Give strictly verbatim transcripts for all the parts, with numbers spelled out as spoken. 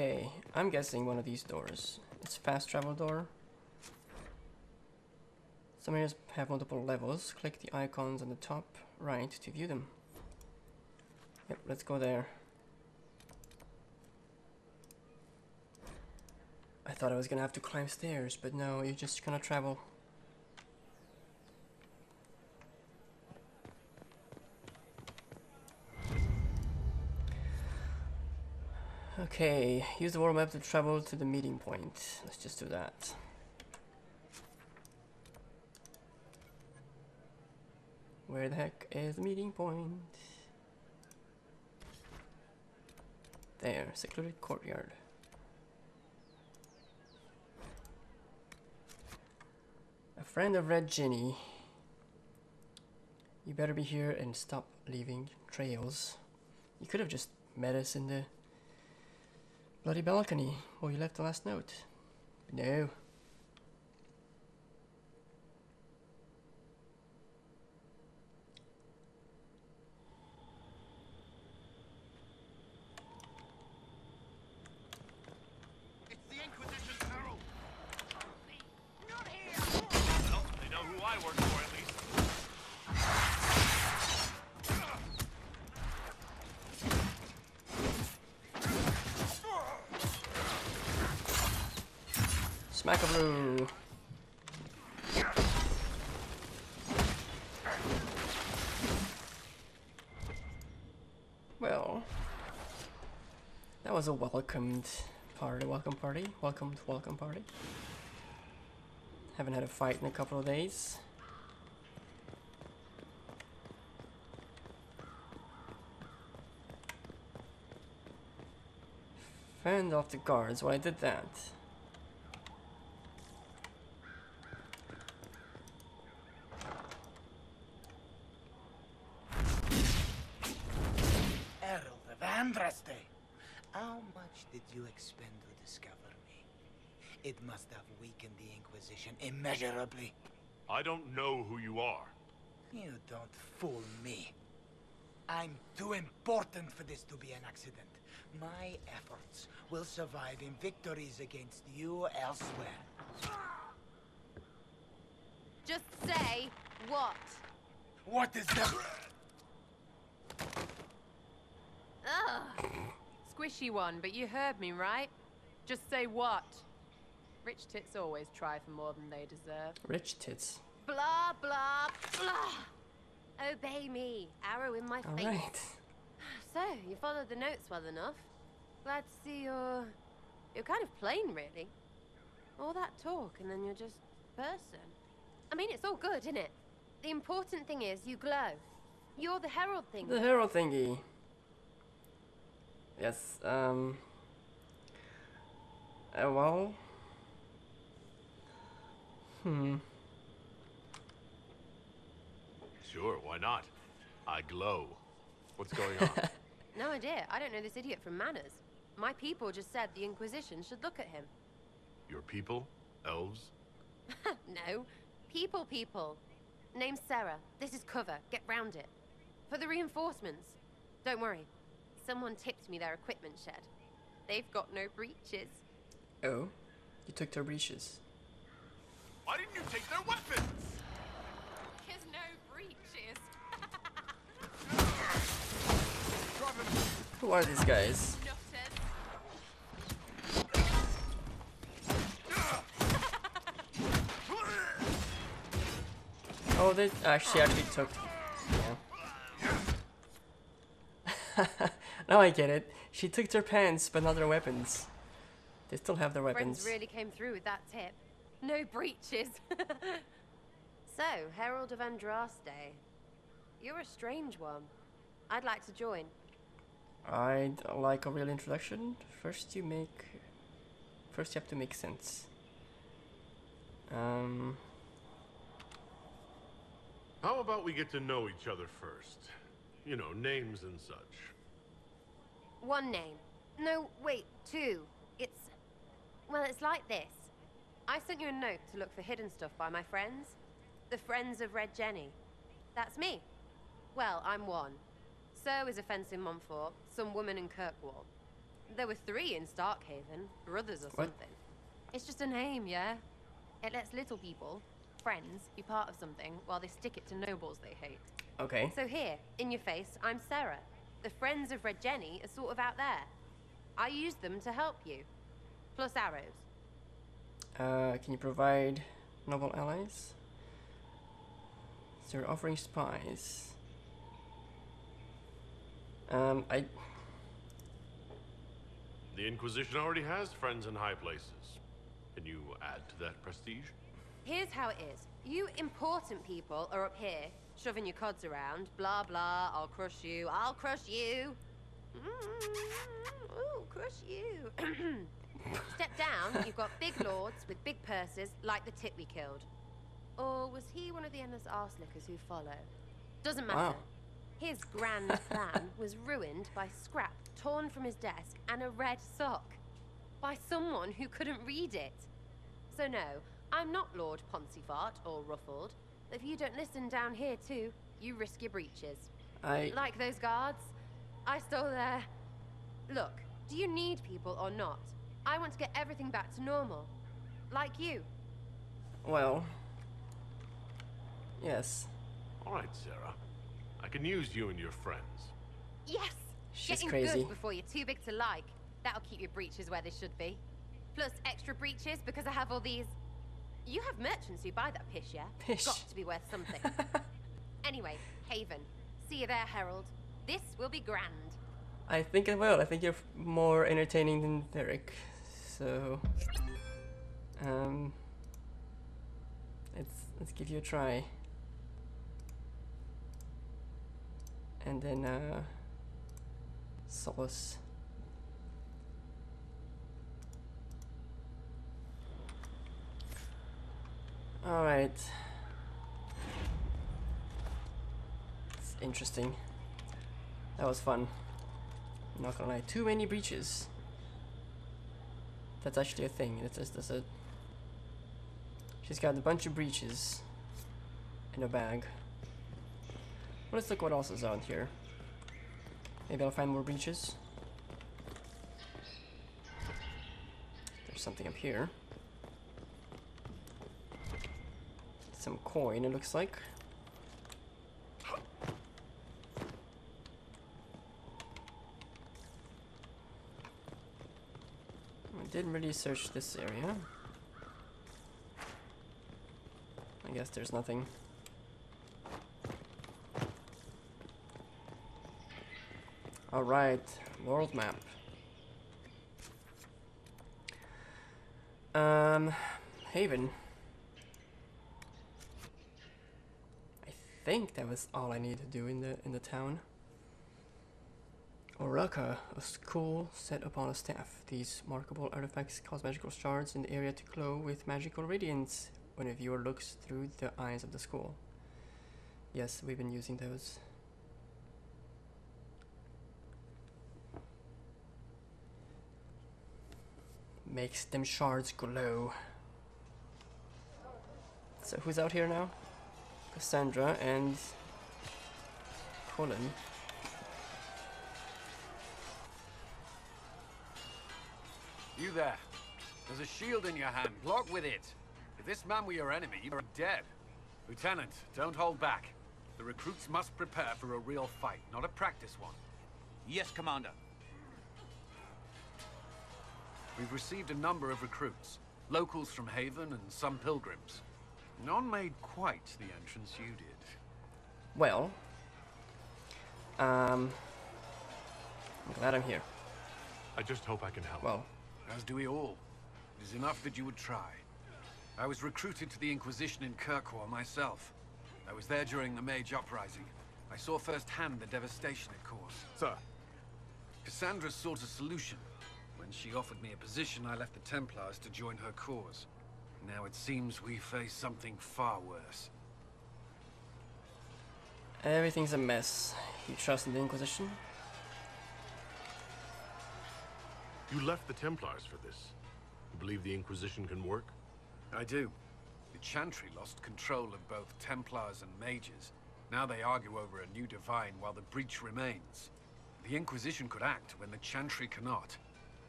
Okay, I'm guessing one of these doors. It's a fast travel door. Some areas have multiple levels. Click the icons on the top right to view them. Yep, let's go there. I thought I was gonna have to climb stairs, but no, you're just gonna travel. Okay, use the world map to travel to the meeting point. Let's just do that. Where the heck is the meeting point? There, secluded courtyard. A friend of Red Jenny. You better be here and stop leaving trails. You could have just met us in the bloody balcony where you left the last note. No. Smackaroo! Well, that was a welcomed party, welcome party, welcomed welcome party. Haven't had a fight in a couple of days. Fend off the guards while I did that. You expend to discover me. It must have weakened the Inquisition immeasurably. I don't know who you are. You don't fool me. I'm too important for this to be an accident. My efforts will survive in victories against you elsewhere. Just say what? What is that? Ugh. Squishy one, but you heard me, right? Just say what? Rich tits always try for more than they deserve. Rich tits. Blah, blah, blah. Obey me. Arrow in my face. All right. So, you followed the notes well enough. Glad to see you're... You're kind of plain, really. All that talk, and then you're just a person. I mean, it's all good, isn't it? The important thing is you glow. You're the herald thingy. The herald thingy. Yes, um, uh, well, hmm. Sure, why not? I glow. What's going on? No idea. I don't know this idiot from manners. My people just said the Inquisition should look at him. Your people? Elves? No. People, people. Name's Sarah. This is cover. Get round it. For the reinforcements. Don't worry. Someone tipped me their equipment shed. They've got no breaches. Oh, you took their breaches. Why didn't you take their weapons? There's no breaches. Who are these guys? Oh, they actually actually took. Yeah. Now I get it. She took their pants, but not their weapons. They still have their weapons. Friends really came through with that tip. No breaches. So, Herald of Andraste, you're a strange one. I'd like to join. I'd like a real introduction. First, you make. First, you have to make sense. Um. How about we get to know each other first? You know, names and such. One name. No, wait, two. It's... Well, it's like this. I sent you a note to look for hidden stuff by my friends. The Friends of Red Jenny. That's me. Well, I'm one. So is a fence in Montfort, some woman in Kirkwall. There were three in Starkhaven, brothers or something. What? It's just a name, yeah? It lets little people, friends, be part of something while they stick it to nobles they hate. Okay. So here, in your face, I'm Sarah. The friends of Red Jenny are sort of out there. I use them to help you. Plus arrows. Uh, can you provide noble allies? So you're offering spies. Um, I... The Inquisition already has friends in high places. Can you add to that prestige? Here's how it is. You important people are up here, shoving your cods around. Blah, blah, I'll crush you, I'll crush you. Mm-hmm. Ooh, crush you. Step down, you've got big lords with big purses, like the tit we killed. Or was he one of the endless arse-lickers who follow? Doesn't matter. Wow. His grand plan was ruined by scrap torn from his desk and a red sock. By someone who couldn't read it. So no, I'm not Lord Poncifart or Ruffled. If you don't listen down here too, you risk your breaches. I... Like those guards, I stole their... Look, do you need people or not? I want to get everything back to normal. Like you. Well... Yes. Alright, Sarah. I can use you and your friends. Yes! She's Getting crazy. Good before you're too big to like. That'll keep your breaches where they should be. Plus extra breaches because I have all these... You have merchants who buy that pish, yeah? Pish. Got to be worth something. Anyway, Haven. See you there, Herald. This will be grand. I think it will. I think you're more entertaining than Derek. So... Um... Let's, let's give you a try. And then, uh... Sauce. Alright. It's interesting. That was fun. I'm not gonna lie. Too many breaches. That's actually a thing. That's a, that's a... She's got a bunch of breaches in a bag. Let's look what else is out here. Maybe I'll find more breaches. There's something up here. Some coin, it looks like. I didn't really search this area. I guess there's nothing. Alright, world map. Um, Haven. I think that was all I need to do in the in the town. Oraka, a school set upon a staff. These markable artifacts cause magical shards in the area to glow with magical radiance when a viewer looks through the eyes of the school. Yes, we've been using those. Makes them shards glow. So who's out here now? Cassandra and Colin. You there. There's a shield in your hand. Block with it. If this man were your enemy, you are dead. Lieutenant, don't hold back. The recruits must prepare for a real fight, not a practice one. Yes, Commander. We've received a number of recruits, locals from Haven and some pilgrims. None made quite the entrance you did. Well, um, I'm glad I'm here. I just hope I can help. Well, as do we all. It is enough that you would try. I was recruited to the Inquisition in Kirkwall myself. I was there during the Mage Uprising. I saw firsthand the devastation it caused. Sir. Cassandra sought a solution. When she offered me a position, I left the Templars to join her cause. Now it seems we face something far worse. Everything's a mess. You trust in the Inquisition? You left the Templars for this. You believe the Inquisition can work? I do. The Chantry lost control of both Templars and mages. Now they argue over a new Divine while the Breach remains. The Inquisition could act when the Chantry cannot.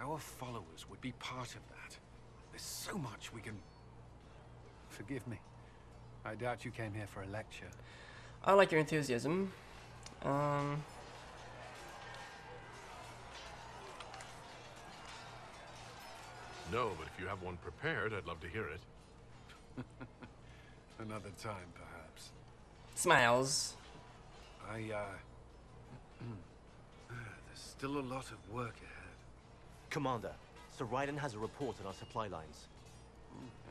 Our followers would be part of that. There's so much we can... Forgive me. I doubt you came here for a lecture. I like your enthusiasm. Um... No, but if you have one prepared, I'd love to hear it. Another time, perhaps. Smiles. I, uh... There's still a lot of work ahead. Commander, Sir Raiden has a report on our supply lines.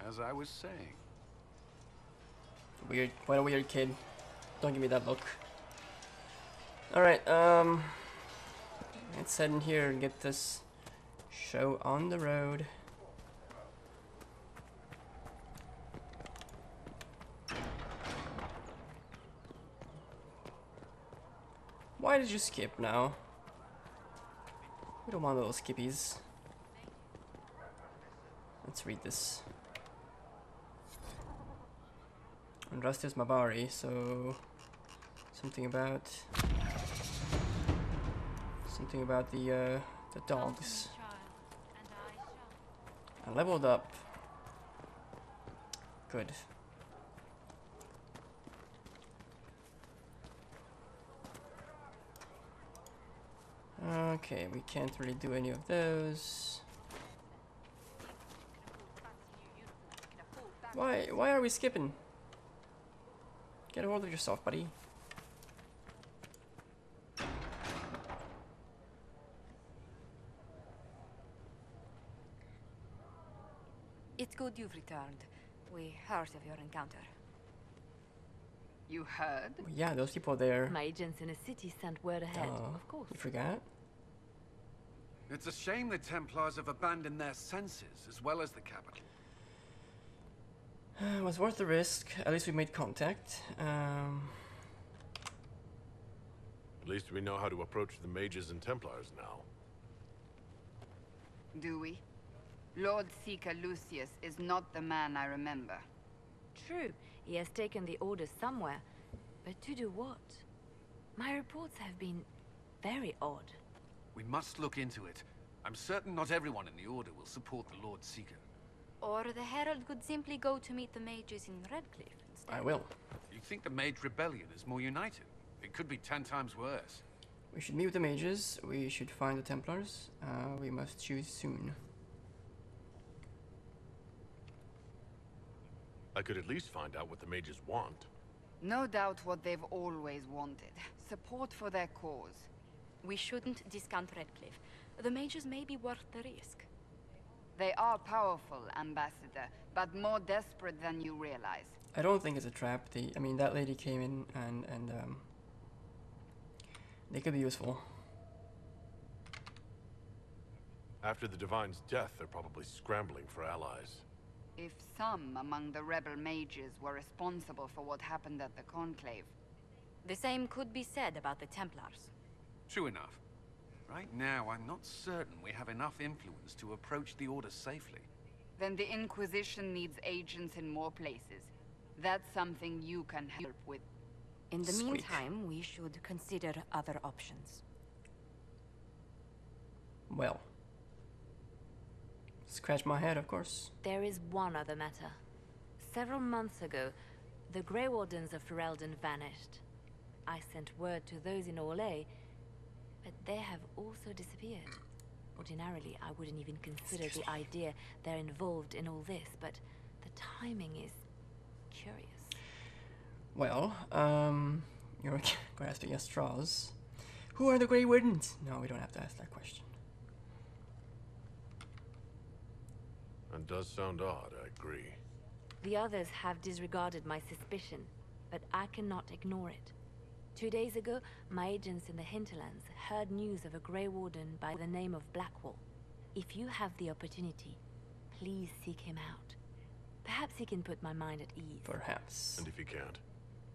As I was saying. Weird. Quite a weird kid. Don't give me that look. Alright, um... let's head in here and get this show on the road. Why did you skip now? We don't want little skippies. Let's read this. Andraste is Mabari, so something about something about the uh, the dogs. I leveled up. Good. Okay, we can't really do any of those. Why, why are we skipping? Get a hold of yourself, buddy. It's good you've returned. We heard of your encounter. You heard? Oh, yeah, those people there. My agents in the city sent word ahead. Oh, of course. You forgot? It's a shame the Templars have abandoned their senses as well as the capital. It was worth the risk. At least we made contact. Um... At least we know how to approach the mages and Templars now. Do we? Lord Seeker Lucius is not the man I remember. True, he has taken the orders somewhere, but to do what? My reports have been very odd. We must look into it. I'm certain not everyone in the Order will support the Lord Seeker. Or the Herald could simply go to meet the mages in Redcliffe instead. I will. You think the Mage Rebellion is more united? It could be ten times worse. We should meet with the mages. We should find the Templars. Uh, we must choose soon. I could at least find out what the mages want. No doubt what they've always wanted. Support for their cause. We shouldn't discount Redcliffe. The mages may be worth the risk. They are powerful, Ambassador, but more desperate than you realize. I don't think it's a trap. They, I mean, that lady came in and, and um, they could be useful. After the Divine's death, they're probably scrambling for allies. If some among the rebel mages were responsible for what happened at the Conclave, the same could be said about the Templars. True enough. Right now, I'm not certain we have enough influence to approach the Order safely. Then the Inquisition needs agents in more places. That's something you can help with. In the Squeak. meantime, we should consider other options. Well. Scratch my head, of course. There is one other matter. Several months ago, the Grey Wardens of Ferelden vanished. I sent word to those in Orlais, but they have also disappeared. Ordinarily, I wouldn't even consider the idea they're involved in all this, but the timing is curious. Well, um, you're grasping at straws. Who are the Grey Wardens? No, we don't have to ask that question. That does sound odd, I agree. The others have disregarded my suspicion, but I cannot ignore it. Two days ago, my agents in the Hinterlands heard news of a Grey Warden by the name of Blackwall. If you have the opportunity, please seek him out. Perhaps he can put my mind at ease. Perhaps. And if he can't?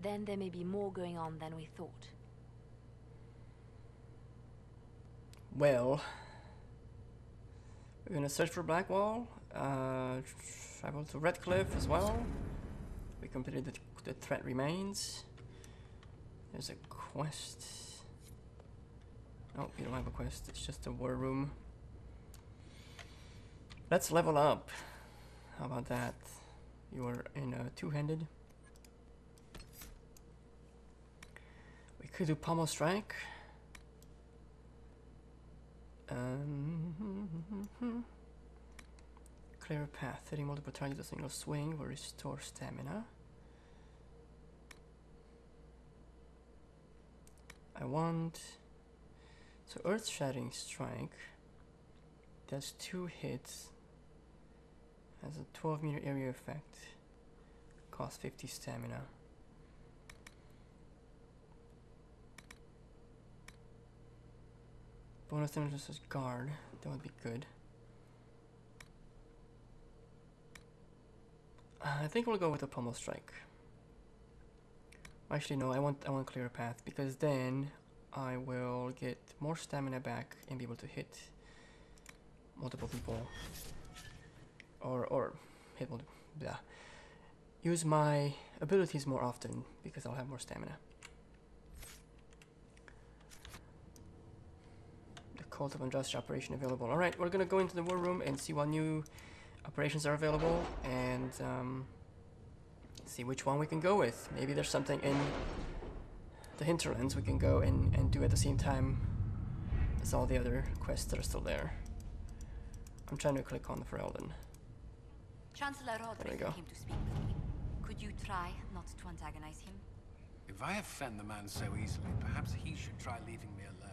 Then there may be more going on than we thought. Well... we're gonna search for Blackwall. Uh, travel to Redcliffe as well. We completed the, th the threat remains. There's a quest. Oh, we don't have a quest. It's just a war room. Let's level up. How about that? You are in a two-handed. We could do pommel strike. Um, clear a path. thirty multiple targets with a single swing will restore stamina. I want. So Earth Shattering Strike does two hits, has a twelve meter area effect, costs fifty stamina. Bonus damage versus guard, that would be good. I think we'll go with the pommel strike. Actually no, I want I want clear path, because then I will get more stamina back and be able to hit multiple people, or or hit multiple, blah. Use my abilities more often because I'll have more stamina. The Cult of Andraste operation available. All right, we're gonna go into the war room and see what new operations are available, and um, see which one we can go with. Maybe there's something in the Hinterlands we can go and, and do at the same time as all the other quests that are still there. I'm trying to click on the Ferelden. Chancellor Roderick came to speak with me. Could you try not to antagonize him? If I offend the man so easily, perhaps he should try leaving me alone.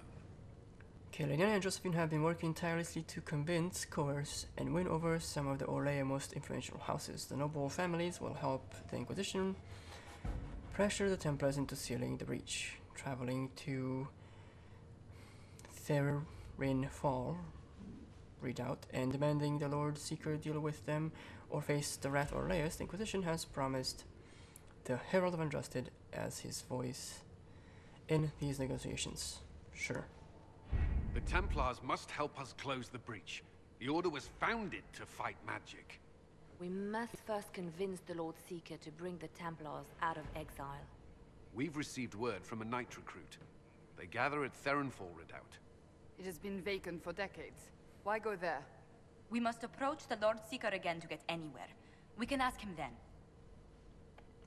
Okay, Leliana and Josephine have been working tirelessly to convince, coerce, and win over some of the Orlais most influential houses. The noble families will help the Inquisition pressure the Templars into sealing the breach. Traveling to Therinfal Redoubt and demanding the Lord Seeker deal with them or face the wrath of Orlais, the Inquisition has promised the Herald of Andraste as his voice in these negotiations. Sure. The Templars must help us close the breach. The Order was founded to fight magic. We must first convince the Lord Seeker to bring the Templars out of exile. We've received word from a night recruit. They gather at Therinfal Redoubt. It has been vacant for decades. Why go there? We must approach the Lord Seeker again to get anywhere. We can ask him then.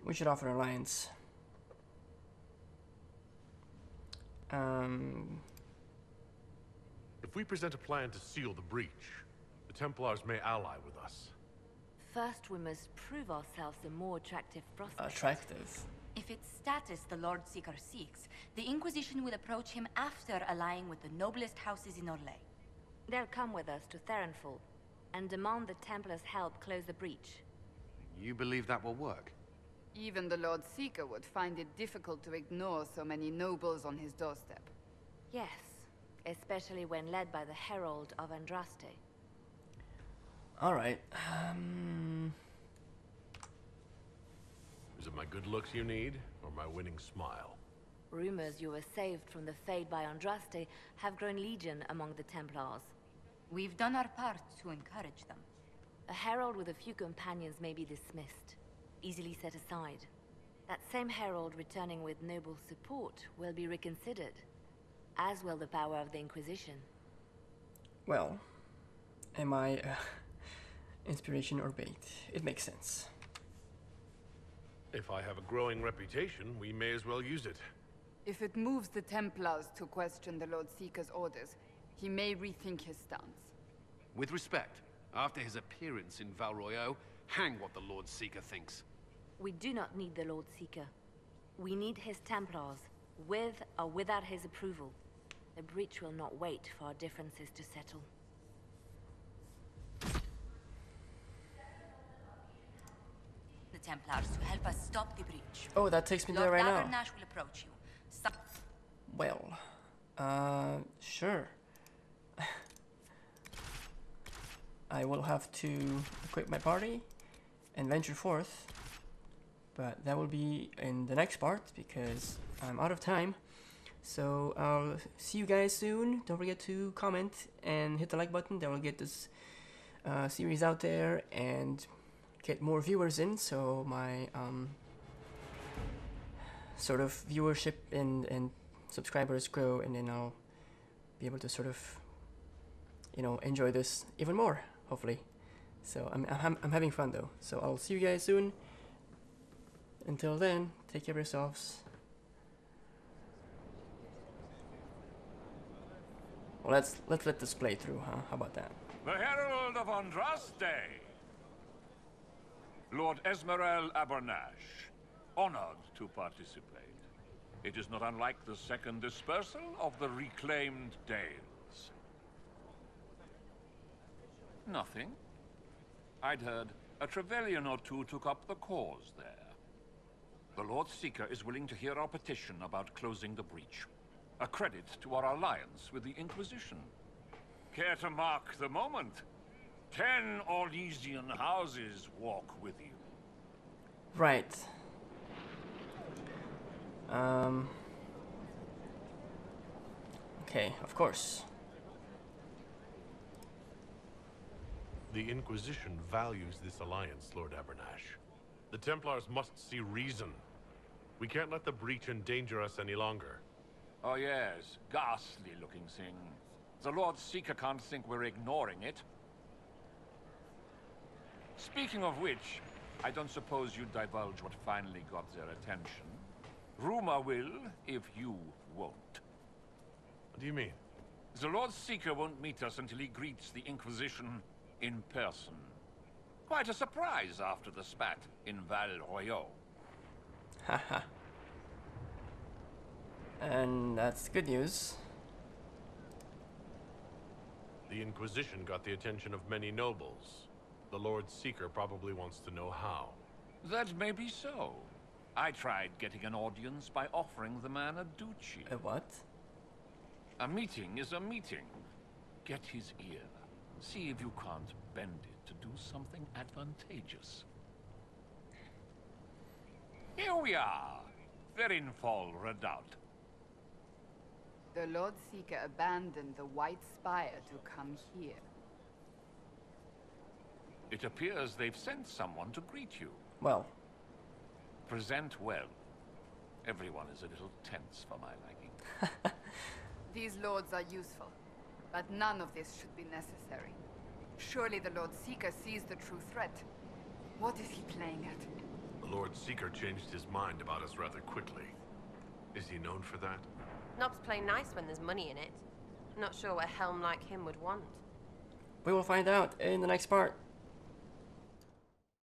We should offer an alliance. Um... If we present a plan to seal the breach, the Templars may ally with us. First, we must prove ourselves a more attractive prospect. Attractive. If it's status the Lord Seeker seeks, the Inquisition will approach him after allying with the noblest houses in Orlais. They'll come with us to Therinfal and demand the Templars help close the breach. You believe that will work? Even the Lord Seeker would find it difficult to ignore so many nobles on his doorstep. Yes, especially when led by the Herald of Andraste. All right. Um... Is it my good looks you need, or my winning smile? Rumors you were saved from the Fade by Andraste have grown legion among the Templars. We've done our part to encourage them. A herald with a few companions may be dismissed, easily set aside. That same herald returning with noble support will be reconsidered, as will the power of the Inquisition. Well, am I... Uh... inspiration or bait. It makes sense. If I have a growing reputation, we may as well use it. If it moves the Templars to question the Lord Seeker's orders, he may rethink his stance. With respect, after his appearance in Val Royaux, hang what the Lord Seeker thinks. We do not need the Lord Seeker. We need his Templars, with or without his approval. The breach will not wait for our differences to settle. Templars to help us stop the breach. Oh, that takes me Lord there right Abernash now. Will approach you. Stop. Well, uh, sure. I will have to equip my party and venture forth, but that will be in the next part because I'm out of time. So I'll see you guys soon. Don't forget to comment and hit the like button. That will get this uh, series out there and get more viewers in, so my um, sort of viewership and, and subscribers grow, and then I'll be able to sort of, you know, enjoy this even more, hopefully. So I'm, I'm, I'm having fun though. So I'll see you guys soon. Until then, take care of yourselves. Well, let's, let's let this play through, huh? How about that? The Herald of Andraste! Lord Esmerel Abernash, honored to participate. It is not unlike the second dispersal of the reclaimed Dales. Nothing. I'd heard a Trevelyan or two took up the cause there. The Lord Seeker is willing to hear our petition about closing the breach. A credit to our alliance with the Inquisition. Care to mark the moment? Ten Orlesian houses walk with you. Right. Um. Okay, of course. The Inquisition values this alliance, Lord Abernash. The Templars must see reason. We can't let the breach endanger us any longer. Oh yes, ghastly looking thing. The Lord Seeker can't think we're ignoring it. Speaking of which, I don't suppose you'd divulge what finally got their attention. Rumor will, if you won't. What do you mean? The Lord Seeker won't meet us until he greets the Inquisition in person. Quite a surprise after the spat in Val Royaux. Haha. And that's good news. The Inquisition got the attention of many nobles. The Lord Seeker probably wants to know how. That may be so. I tried getting an audience by offering the man a duchy. A what? A meeting is a meeting. Get his ear. See if you can't bend it to do something advantageous. Here we are. Therinfal Redoubt. The Lord Seeker abandoned the White Spire to come here. It appears they've sent someone to greet you. Well. Present well. Everyone is a little tense for my liking. These lords are useful, but none of this should be necessary. Surely the Lord Seeker sees the true threat. What is he playing at? The Lord Seeker changed his mind about us rather quickly. Is he known for that? Knobs play nice when there's money in it. Not sure what a helm like him would want. We will find out in the next part.